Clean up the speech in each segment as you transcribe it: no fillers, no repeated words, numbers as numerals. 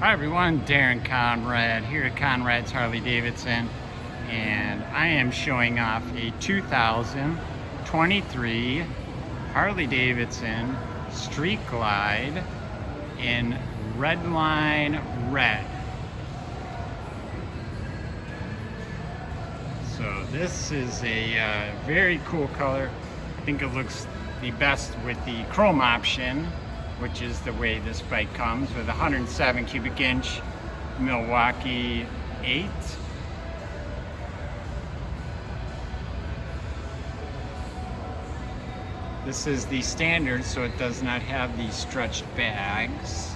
Hi everyone, Darren Conrad here at Conrad's Harley-Davidson, and I am showing off a 2023 Harley-Davidson Street Glide in Redline Red. So this is a very cool color. I think it looks the best with the chrome option, which is the way this bike comes with 107 cubic inch Milwaukee 8. This is the standard, so it does not have the stretched bags.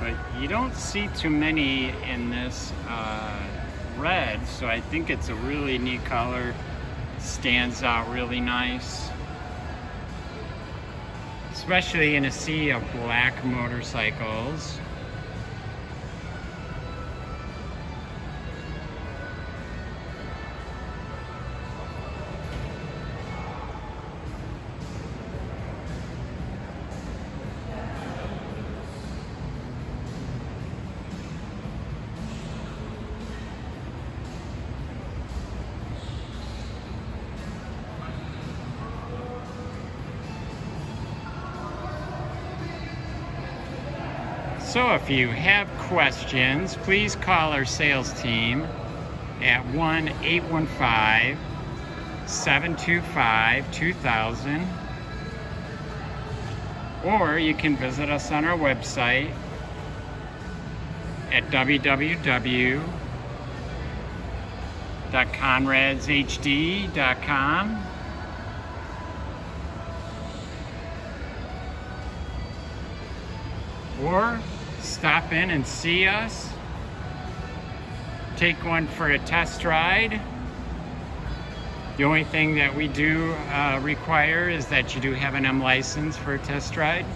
But you don't see too many in this red, so I think it's a really neat color. Stands out really nice, especially in a sea of black motorcycles. So if you have questions, please call our sales team at 1-815-725-2000, or you can visit us on our website at www.conradshd.com. Or stop in and see us, take one for a test ride. The only thing that we do require is that you do have an M license for a test ride.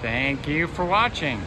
Thank you for watching.